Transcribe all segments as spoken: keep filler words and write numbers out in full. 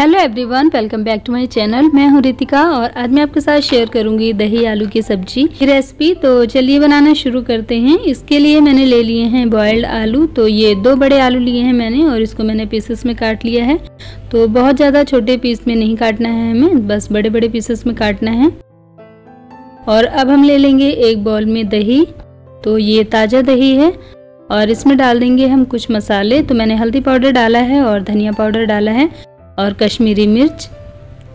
Hello everyone, welcome back to my channel. मैं हूं रितिका और आज मैं आपके साथ शेयर करूंगी दही आलू की सब्जी की रेसिपी। तो चलिए बनाना शुरू करते हैं। इसके लिए मैंने ले लिए हैं बॉयल्ड आलू। तो ये दो बड़े आलू लिए हैं मैंने और इसको मैंने पीसेस में काट लिया है। तो बहुत ज़्यादा छोटे पीस में नहीं काटना है हमें, बस बड़े बड़े पीसेस में काटना है। और अब हम ले लेंगे एक बाउल में दही। तो ये ताज़ा दही है और इसमें डाल देंगे हम कुछ मसाले। तो मैंने हल्दी पाउडर डाला है और धनिया पाउडर डाला है और कश्मीरी मिर्च।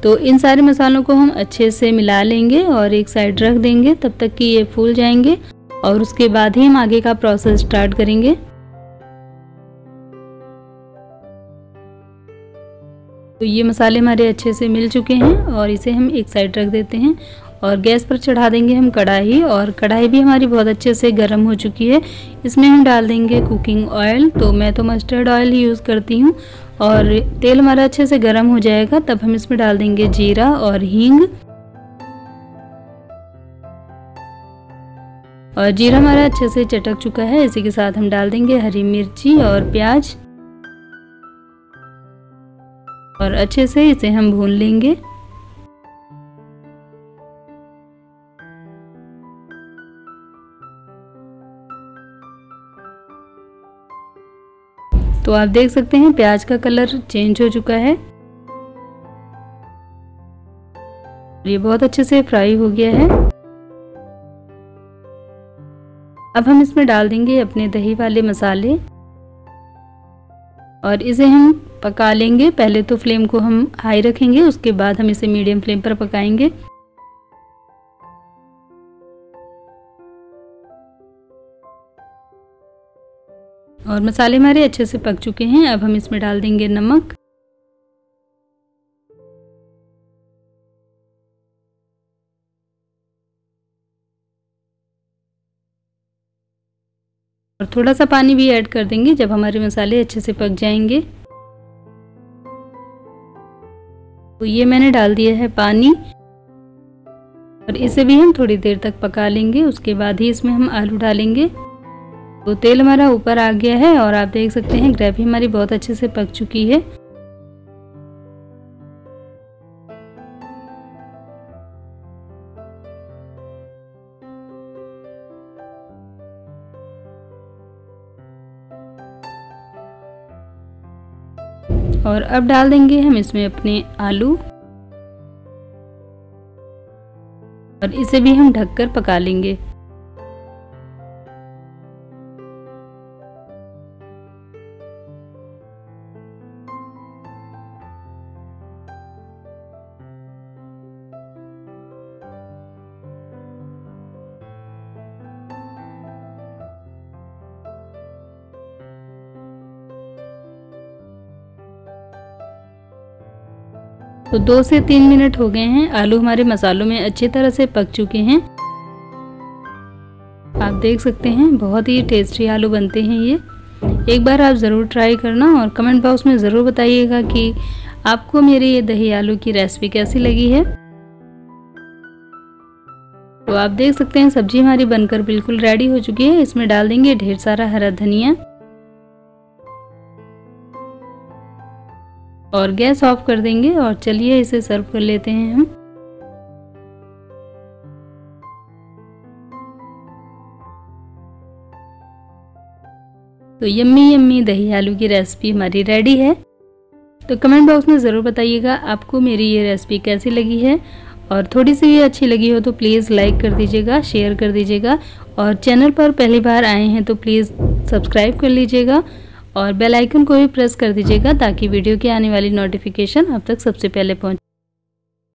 तो इन सारे मसालों को हम अच्छे से मिला लेंगे और एक साइड रख देंगे तब तक कि ये फूल जाएंगे और उसके बाद ही हम आगे का प्रोसेस स्टार्ट करेंगे। तो ये मसाले हमारे अच्छे से मिल चुके हैं और इसे हम एक साइड रख देते हैं और गैस पर चढ़ा देंगे हम कढ़ाई। और कढ़ाई भी हमारी बहुत अच्छे से गर्म हो चुकी है। इसमें हम डाल देंगे कुकिंग ऑयल। तो मैं तो मस्टर्ड ऑयल ही यूज़ करती हूँ। और तेल हमारा अच्छे से गर्म हो जाएगा तब हम इसमें डाल देंगे जीरा और हींग। और जीरा हमारा अच्छे से चटक चुका है। इसी के साथ हम डाल देंगे हरी मिर्ची और प्याज और अच्छे से इसे हम भून लेंगे। तो आप देख सकते हैं प्याज का कलर चेंज हो चुका है। ये बहुत अच्छे से फ्राई हो गया है। अब हम इसमें डाल देंगे अपने दही वाले मसाले और इसे हम पका लेंगे। पहले तो फ्लेम को हम हाई रखेंगे, उसके बाद हम इसे मीडियम फ्लेम पर पकाएंगे। और मसाले हमारे अच्छे से पक चुके हैं। अब हम इसमें डाल देंगे नमक। और थोड़ा सा पानी भी ऐड कर देंगे जब हमारे मसाले अच्छे से पक जाएंगे। तो ये मैंने डाल दिया है पानी और इसे भी हम थोड़ी देर तक पका लेंगे। उसके बाद ही इसमें हम आलू डालेंगे। तो तेल हमारा ऊपर आ गया है और आप देख सकते हैं ग्रेवी हमारी बहुत अच्छे से पक चुकी है। और अब डाल देंगे हम इसमें अपने आलू और इसे भी हम ढककर पका लेंगे। तो दो से तीन मिनट हो गए हैं। आलू हमारे मसालों में अच्छी तरह से पक चुके हैं। आप देख सकते हैं बहुत ही टेस्टी आलू बनते हैं ये। एक बार आप ज़रूर ट्राई करना और कमेंट बॉक्स में ज़रूर बताइएगा कि आपको मेरी ये दही आलू की रेसिपी कैसी लगी है। तो आप देख सकते हैं सब्जी हमारी बनकर बिल्कुल रेडी हो चुकी है। इसमें डाल देंगे ढेर सारा हरा धनिया और गैस ऑफ कर देंगे। और चलिए इसे सर्व कर लेते हैं हम। तो यम्मी यम्मी दही आलू की रेसिपी हमारी रेडी है। तो कमेंट बॉक्स में ज़रूर बताइएगा आपको मेरी ये रेसिपी कैसी लगी है। और थोड़ी सी भी अच्छी लगी हो तो प्लीज़ लाइक कर दीजिएगा, शेयर कर दीजिएगा। और चैनल पर पहली बार आए हैं तो प्लीज़ सब्सक्राइब कर लीजिएगा और बेल आइकन को भी प्रेस कर दीजिएगा ताकि वीडियो की आने वाली नोटिफिकेशन आप तक सबसे पहले पहुंचे।